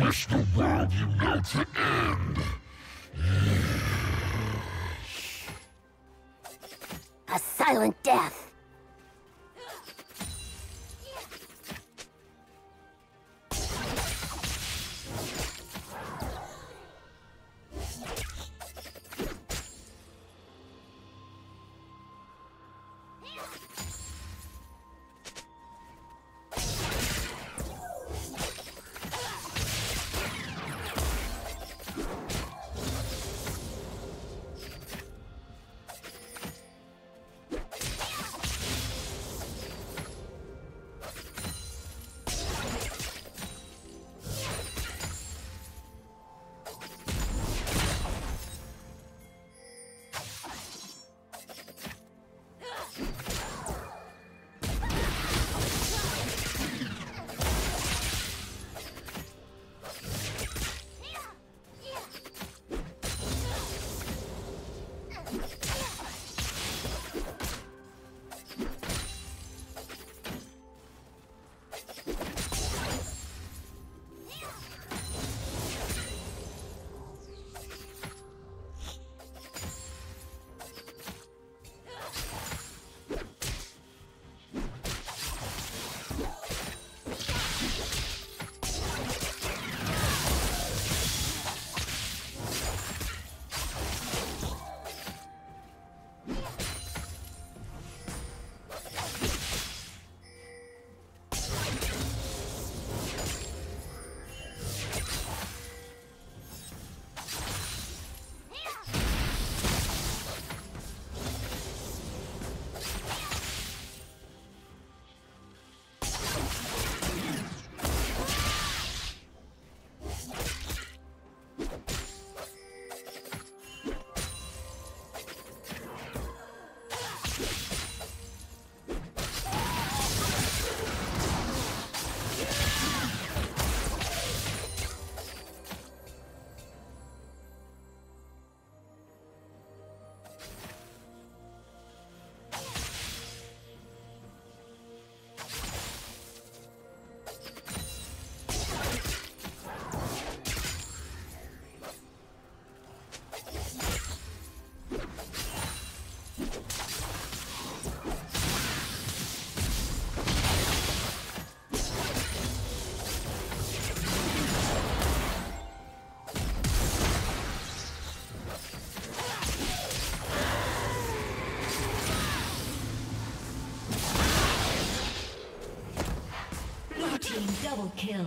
wish the world you know to end. A silent death. Double kill.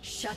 Shut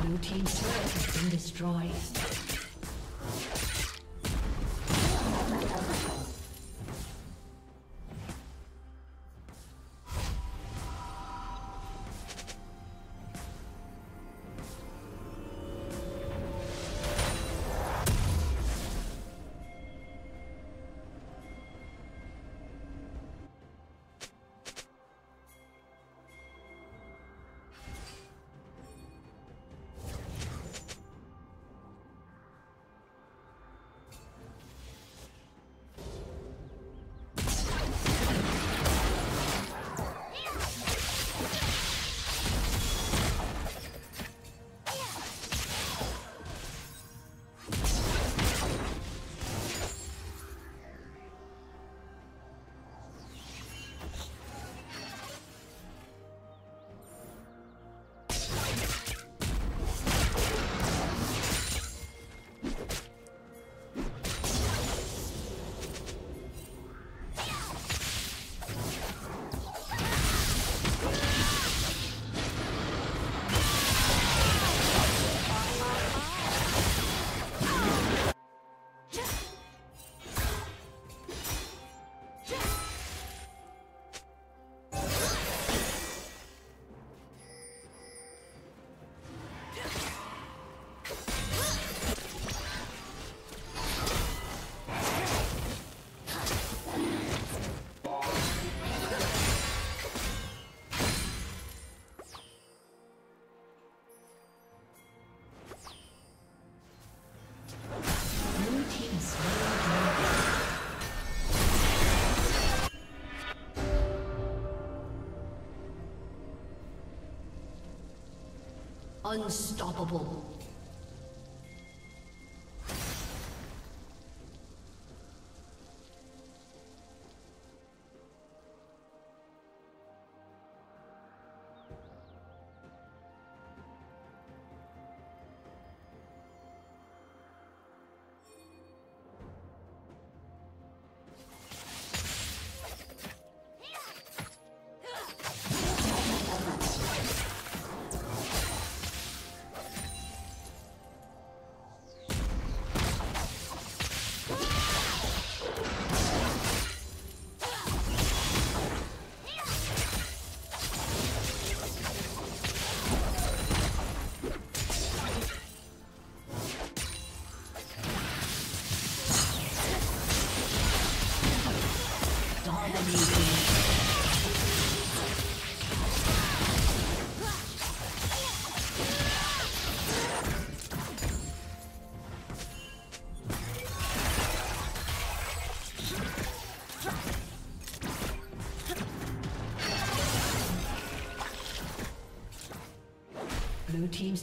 Blue team's turret has been destroyed. Unstoppable. Blue team's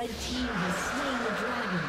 Red team has slain the dragon.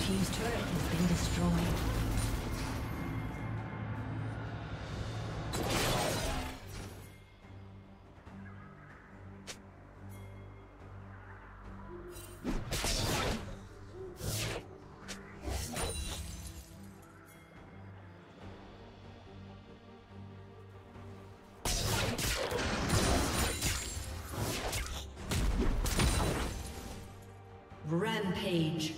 Team's turret has been destroyed. Rampage.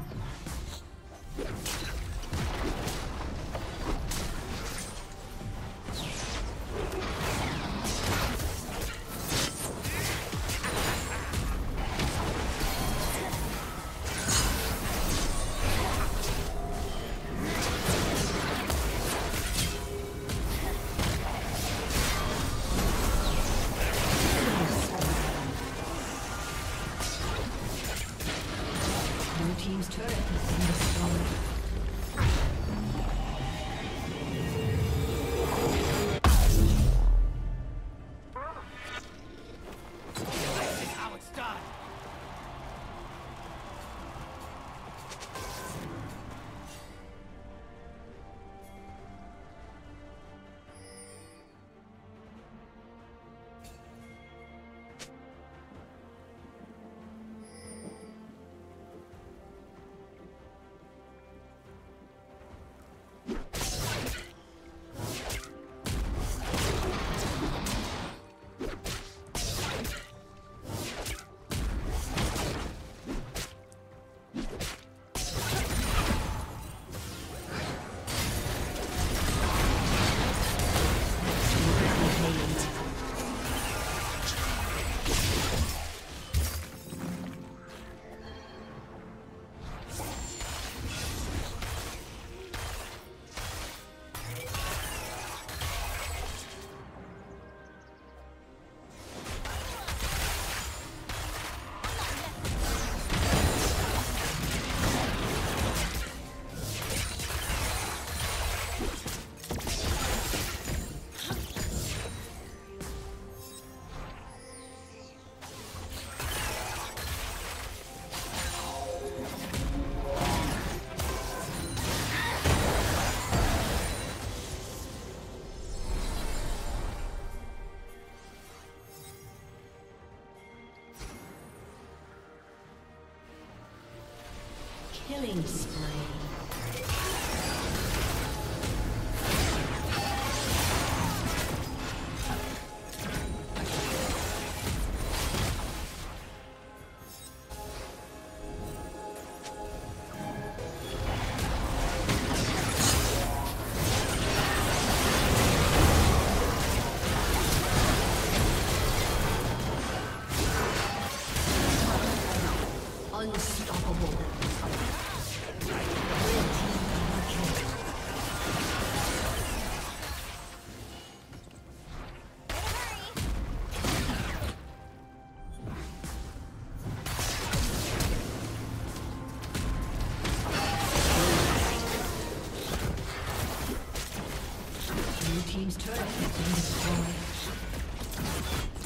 Team's turret has been destroyed. Killing spree. Team's turret has been destroyed.